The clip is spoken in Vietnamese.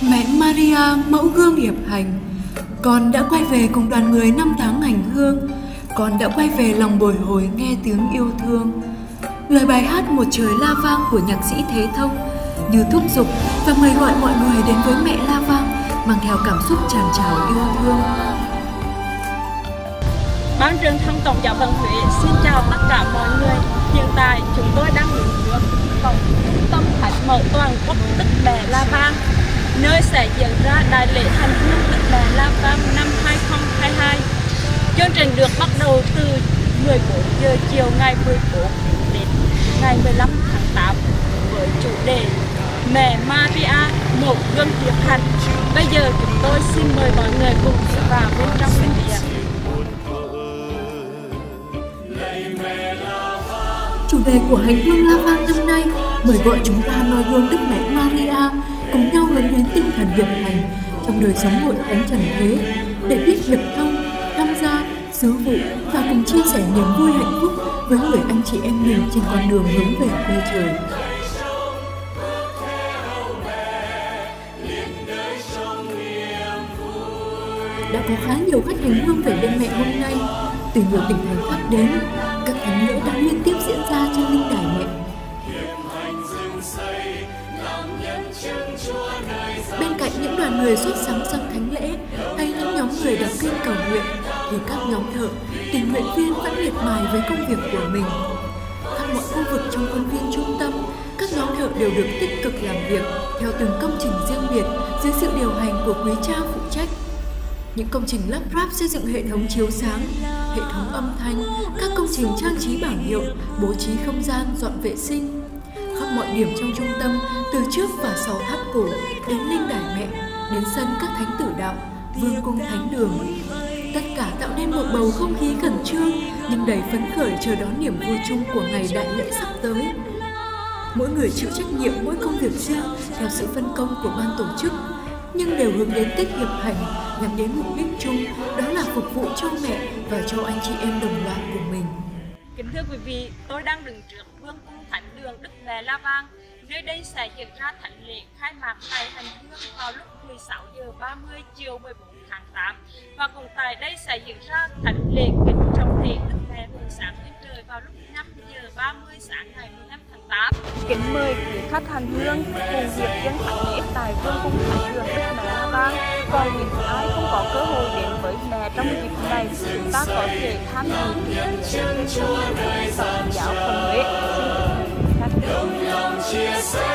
Mẹ Maria mẫu gương hiệp hành, con đã quay về cùng đoàn người 5 tháng hành hương. Con đã quay về lòng bồi hồi nghe tiếng yêu thương. Lời bài hát Một Trời La Vang của nhạc sĩ Thế Thông như thúc giục và mời gọi mọi người đến với mẹ La Vang mang theo cảm xúc tràn trào yêu thương. Ban truyền thông Tổng giáo phận Huế xin chào tất cả mọi người. Hiện tại chúng tôi đang đứng trước cổng trung tâm thánh mẫu toàn quốc Đức Mẹ La Vang, nơi sẽ diễn ra đại lễ hành hương Đức Mẹ La Vang năm 2022. Chương trình được bắt đầu từ 14 giờ chiều ngày 14 đến ngày 15 tháng 8 với chủ đề Mẹ Maria mẫu gương hiệp hành. Bây giờ chúng tôi xin mời mọi người cùng vào bên trong thánh địa. Chủ đề của hành hương La Vang năm nay mời gọi chúng ta noi gương Đức Mẹ Maria, cùng nhau hướng đến tinh thần hiệp hành trong đời sống hội thánh trần thế, để biết hiệp thông, tham gia, sứ vụ và cùng chia sẻ niềm vui hạnh phúc với người anh chị em mình trên con đường hướng về quê trời. Đã có khá nhiều khách hành hương về bên mẹ hôm nay, từ nhiều tỉnh thành khác đến. Các thánh lễ đang liên tiếp diễn ra trong linh đài mẹ. Bên cạnh những đoàn người xuất sóng sang thánh lễ hay những nhóm người đọc kinh cầu nguyện, thì các nhóm thợ, tình nguyện viên vẫn miệt mài với công việc của mình. Khắp mọi khu vực trong khuôn viên trung tâm, các nhóm thợ đều được tích cực làm việc theo từng công trình riêng biệt dưới sự điều hành của quý cha phụ trách. Những công trình lắp ráp xây dựng hệ thống chiếu sáng, hệ thống âm thanh, các công trình trang trí bảng hiệu, bố trí không gian, dọn vệ sinh. Khắp mọi điểm trong trung tâm, từ trước và sau tháp cổ, đến linh đài mẹ, đến sân các thánh tử đạo, vương cung thánh đường. Tất cả tạo nên một bầu không khí khẩn trương, nhưng đầy phấn khởi chờ đón niềm vui chung của ngày đại lễ sắp tới. Mỗi người chịu trách nhiệm mỗi công việc riêng theo sự phân công của ban tổ chức, nhưng đều hướng đến tích hiệp hành, nhằm đến mục đích chung, đó là phục vụ cho mẹ và cho anh chị em đồng loại của mình. Kính thưa quý vị, tôi đang đứng trước vương cung thánh đường Đức Mẹ La Vang, nơi đây sẽ diễn ra thánh lễ khai mạc ngày hành hương vào lúc 16:30 chiều 14 tháng 8, và cùng tại đây sẽ diễn ra thánh lễ kính trọng thể Đức Mẹ buổi sáng trên trời vào lúc 5:30 sáng ngày 15 tháng 8. Kính mời quý khách hành hương cùng hiệp dân thánh lễ tại vương cung thánh đường Đức Mẹ La Vang. Còn những ai không có cơ hội đến với mẹ trong dịp này, chúng ta có thể tham dự chương trình giáo phận Huế.